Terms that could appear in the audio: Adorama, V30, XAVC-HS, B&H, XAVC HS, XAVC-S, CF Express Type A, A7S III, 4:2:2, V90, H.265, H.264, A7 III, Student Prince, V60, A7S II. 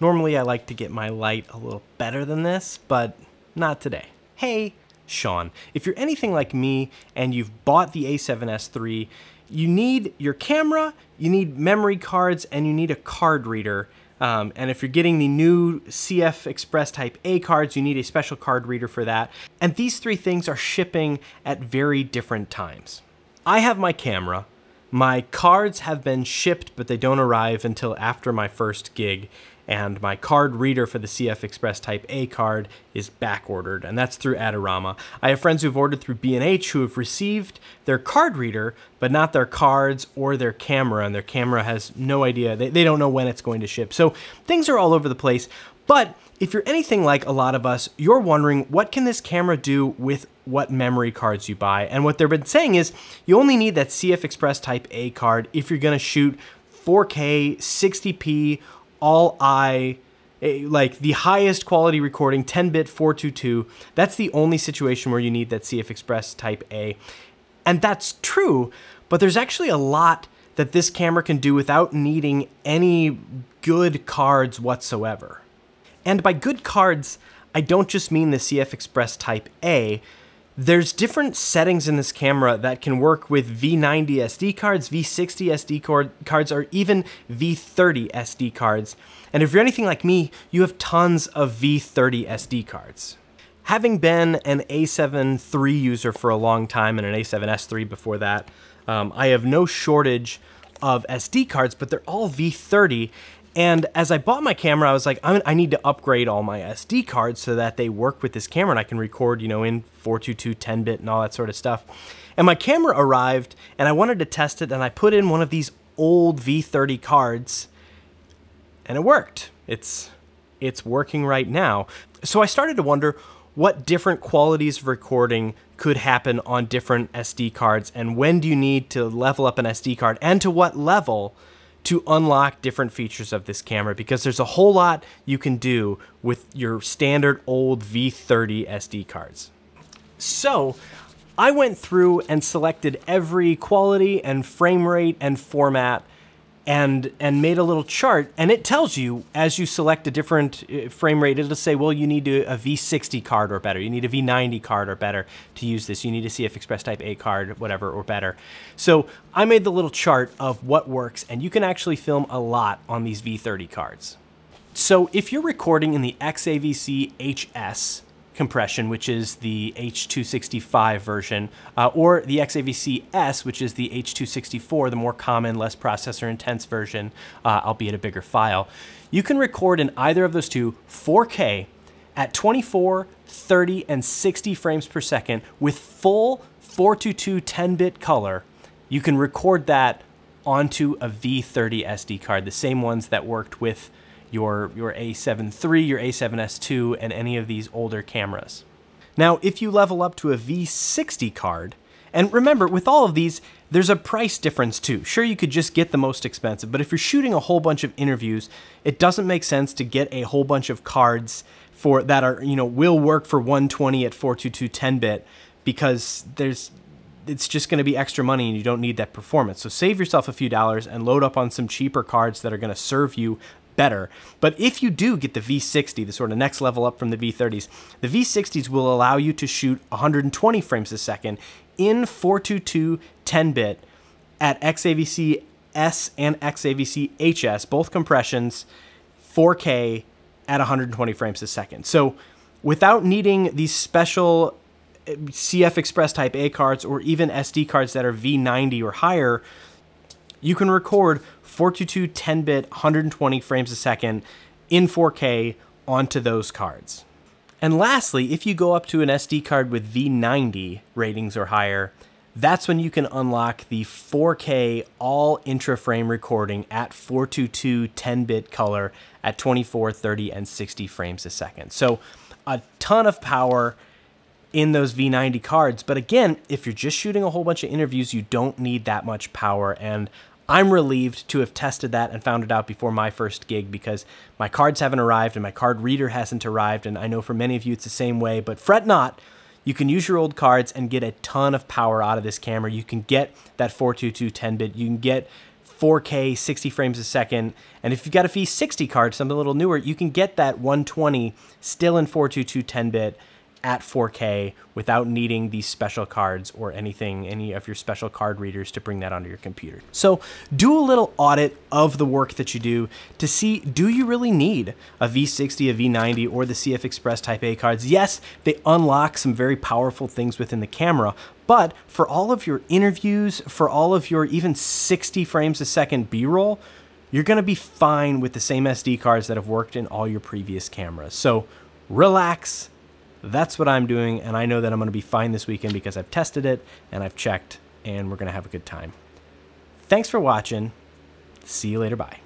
Normally I like to get my light a little better than this, but not today. Hey, Sean, if you're anything like me and you've bought the A7S III, you need your camera, you need memory cards, and you need a card reader. And if you're getting the new CF Express Type A cards, you need a special card reader for that. And these three things are shipping at very different times. I have my camera. My cards have been shipped, but they don't arrive until after my first gig. And my card reader for the CF Express Type A card is back-ordered, and that's through Adorama. I have friends who've ordered through B&H who have received their card reader, but not their cards or their camera, and their camera has no idea. They don't know when it's going to ship. So things are all over the place, but if you're anything like a lot of us, you're wondering, what can this camera do with what memory cards you buy? And what they've been saying is, you only need that CF Express Type A card if you're gonna shoot 4K, 60p, all-eye, like the highest quality recording, 10-bit 4:2:2. That's the only situation where you need that CF Express Type A. And that's true, but there's actually a lot that this camera can do without needing any good cards whatsoever. And by good cards, I don't just mean the CF Express Type A. There's different settings in this camera that can work with V90 SD cards, V60 SD cards, or even V30 SD cards. And if you're anything like me, you have tons of V30 SD cards. Having been an A7 III user for a long time and an A7S III before that, I have no shortage of SD cards, but they're all V30. And as I bought my camera, I was like, I need to upgrade all my SD cards so that they work with this camera and I can record, you know, in 4:2:2, 10-bit and all that sort of stuff. And my camera arrived and I wanted to test it and I put in one of these old V30 cards and it worked. It's working right now. So I started to wonder what different qualities of recording could happen on different SD cards and when do you need to level up an SD card and to what level to unlock different features of this camera, because there's a whole lot you can do with your standard old V30 SD cards. So I went through and selected every quality and frame rate and format and made a little chart, and it tells you as you select a different frame rate, it'll say, well, you need a V60 card or better, you need a V90 card or better to use this, you need a CF Express Type A card, whatever, or better. So I made the little chart of what works, and you can actually film a lot on these V30 cards. So if you're recording in the XAVC HS compression, which is the H.265 version, or the XAVC-S, which is the H.264, the more common, less processor-intense version, albeit a bigger file. You can record in either of those two 4K at 24, 30, and 60 frames per second with full 4:2:2 10-bit color. You can record that onto a V30 SD card, the same ones that worked with your A7 III, your A7S II, and any of these older cameras. Now, if you level up to a V60 card, and remember, with all of these, there's a price difference too. Sure, you could just get the most expensive, but if you're shooting a whole bunch of interviews, it doesn't make sense to get a whole bunch of cards for that are, you know, will work for 120 at 4:2:2 10-bit, because it's just going to be extra money and you don't need that performance. So save yourself a few dollars and load up on some cheaper cards that are going to serve you better. But if you do get the V60, the sort of next level up from the V30s, the V60s will allow you to shoot 120 frames a second in 4:2:2 10-bit at XAVC-S and XAVC-HS, both compressions, 4K at 120 frames a second. So without needing these special CF Express Type A cards or even SD cards that are V90 or higher, you can record 4:2:2 10-bit 120 frames a second in 4K onto those cards. And lastly, if you go up to an SD card with V90 ratings or higher, that's when you can unlock the 4K all intra-frame recording at 4:2:2 10-bit color at 24, 30, and 60 frames a second. So a ton of power in those V90 cards. But again, if you're just shooting a whole bunch of interviews, you don't need that much power. And I'm relieved to have tested that and found it out before my first gig, because my cards haven't arrived and my card reader hasn't arrived. And I know for many of you, it's the same way, but fret not. You can use your old cards and get a ton of power out of this camera. You can get that 4:2:2 10-bit. You can get 4K, 60 frames a second. And if you've got a V60 card, something a little newer, you can get that 120 still in 4:2:2 10-bit at 4K without needing these special cards or anything, any of your special card readers to bring that onto your computer. So do a little audit of the work that you do to see, do you really need a V60, a V90, or the CF Express Type A cards? Yes, they unlock some very powerful things within the camera, but for all of your interviews, for all of your even 60 frames a second B-roll, you're gonna be fine with the same SD cards that have worked in all your previous cameras. So relax. That's what I'm doing, and I know that I'm going to be fine this weekend because I've tested it and I've checked, and we're going to have a good time. Thanks for watching. See you later. Bye.